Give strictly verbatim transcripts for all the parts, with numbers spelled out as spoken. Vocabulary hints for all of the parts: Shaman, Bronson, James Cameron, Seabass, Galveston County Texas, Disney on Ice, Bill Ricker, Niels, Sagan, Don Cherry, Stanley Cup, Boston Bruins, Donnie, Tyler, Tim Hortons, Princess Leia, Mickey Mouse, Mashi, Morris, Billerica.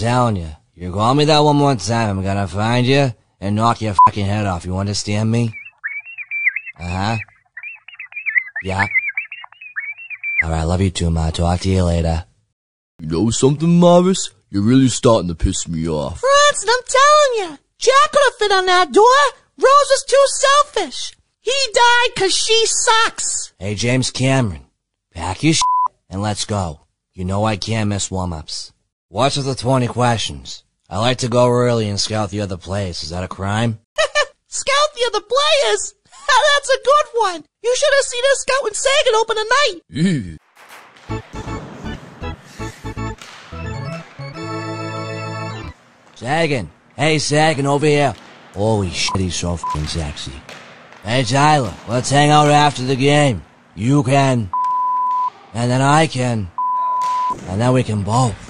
telling you, you call me that one more time, I'm gonna find you and knock your fucking head off. You understand me? Uh-huh. Yeah. Alright, love you too, Ma. Talk to you later. You know something, Morris? You're really starting to piss me off. Bronson, I'm telling you, Jack could've fit on that door. Rose was too selfish. He died cause she sucks. Hey, James Cameron, pack your shit and let's go. You know I can't miss warm-ups. What's with the twenty questions? I like to go early and scout the other players. Is that a crime? Scout the other players? That's a good one. You should have seen us scout when Sagan open a night. Ew. Sagan. Hey, Sagan, over here. Holy shit, he's so f***ing sexy. Hey, Tyler, let's hang out after the game. You can. And then I can. And then we can both.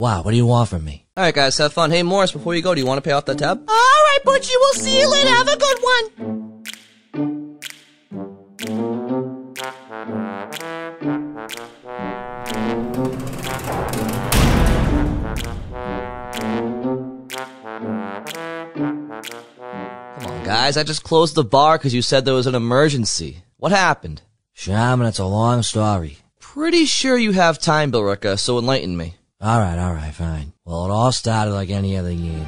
Wow, what do you want from me? Alright, guys, have fun. Hey, Morris, before you go, do you want to pay off that tab? Alright, Butchie, we'll see you later. Have a good one. Come on, guys, I just closed the bar because you said there was an emergency. What happened? Shaman, it's a long story. Pretty sure you have time, Bill Ricker, so enlighten me. Alright, alright, fine. Well, it all started like any other game.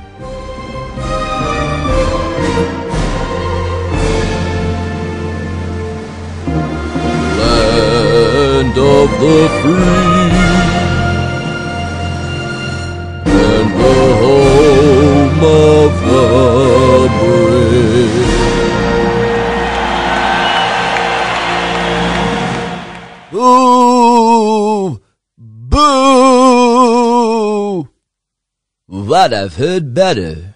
Land of the free and the home of the brave. Boo! Boo! What I've heard better.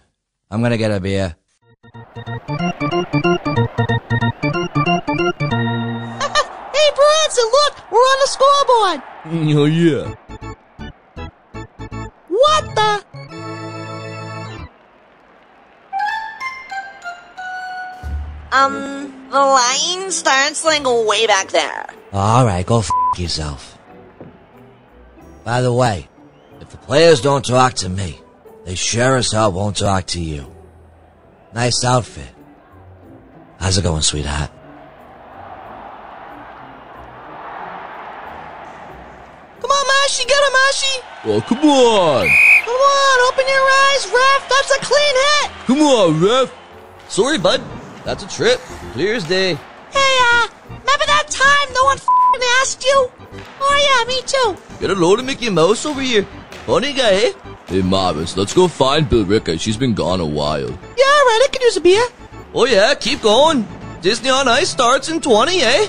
I'm gonna get a beer. Hey, Bronson, look! We're on the scoreboard! Oh, yeah. What the? Um, the line starts, like, way back there. Alright, go f*** yourself. By the way, if the players don't talk to me, they sure as hell won't talk to you. Nice outfit. How's it going, sweetheart? Come on, Mashi, get him, Mashi! Oh, come on! Come on, open your eyes, ref! That's a clean hit! Come on, ref! Sorry, bud. That's a trip. Clear as day. Hey, uh, remember that time no one f***ing asked you? Oh, yeah, me too. Get a load of Mickey Mouse over here. Funny guy, eh? Hey, Morris, let's go find Billerica. She's been gone a while. Yeah, alright, I can use a beer. Oh, yeah, keep going. Disney on Ice starts in twenty, eh?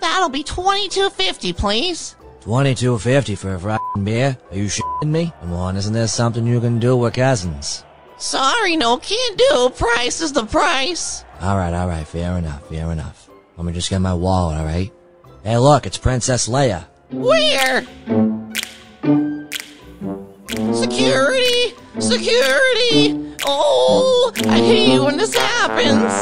That'll be twenty-two fifty, please. twenty-two fifty for a frickin' beer? Are you shitting me? Come on, isn't there something you can do with cousins? Sorry, no, can't do. Price is the price. Alright, alright, fair enough, fair enough. Let me just get my wallet, alright? Hey, look, it's Princess Leia. Where? Security! Security! Oh, I hate you when this happens.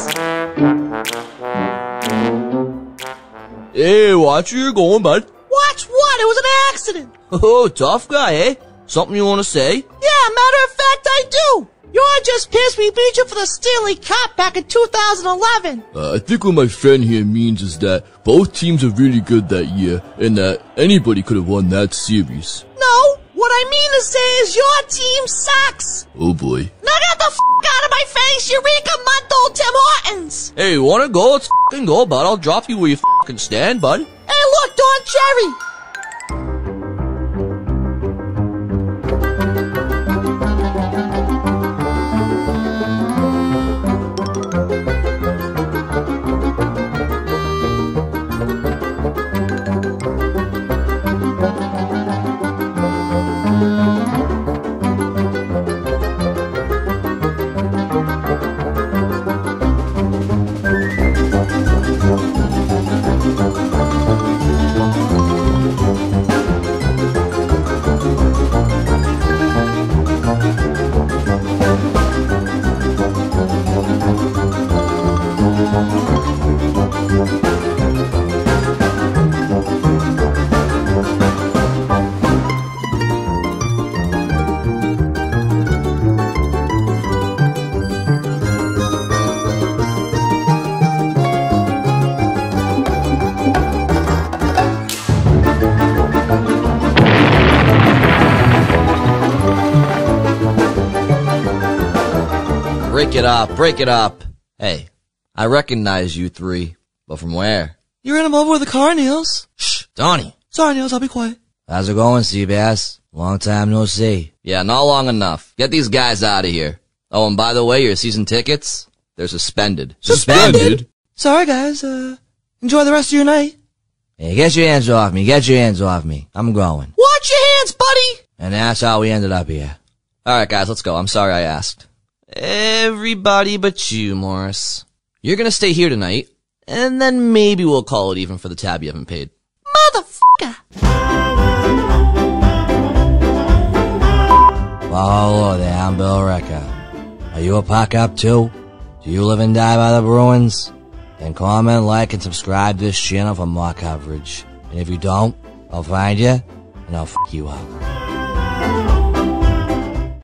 Hey, watch where you're going, bud. Watch what? It was an accident. Oh, tough guy, eh? Something you want to say? Yeah, matter of fact, I do. You're just pissed we beat you for the Stanley Cup back in two thousand eleven. Uh, I think what my friend here means is that both teams are really good that year, and that anybody could have won that series. No, what I mean to say is your team sucks. Oh boy. Now get the f*** out of my face, you reek-a-month-old Tim Hortons. Hey, you wanna go? Let's f***ing go, bud. I'll drop you where you f***ing stand, bud. Hey, look, Don Cherry. Break it up, break it up. Hey, I recognize you three, but from where? You ran him over with a car, Niels. Shh, Donnie. Sorry, Niels, I'll be quiet. How's it going, Seabass? Long time no see. Yeah, not long enough. Get these guys out of here. Oh, and by the way, your season tickets, they're suspended. Suspended? Suspended? Sorry, guys. Uh, enjoy the rest of your night. Hey, get your hands off me. Get your hands off me. I'm going. Watch your hands, buddy! And that's how we ended up here. All right, guys, let's go. I'm sorry I asked. Everybody but you, Morris. You're gonna stay here tonight, and then maybe we'll call it even for the tab you haven't paid. Motherfucker! Hello there, I'm Bill Ricker. Are you a puck up too? Do you live and die by the Bruins? Then comment, like, and subscribe to this channel for more coverage. And if you don't, I'll find you, and I'll f*** you up.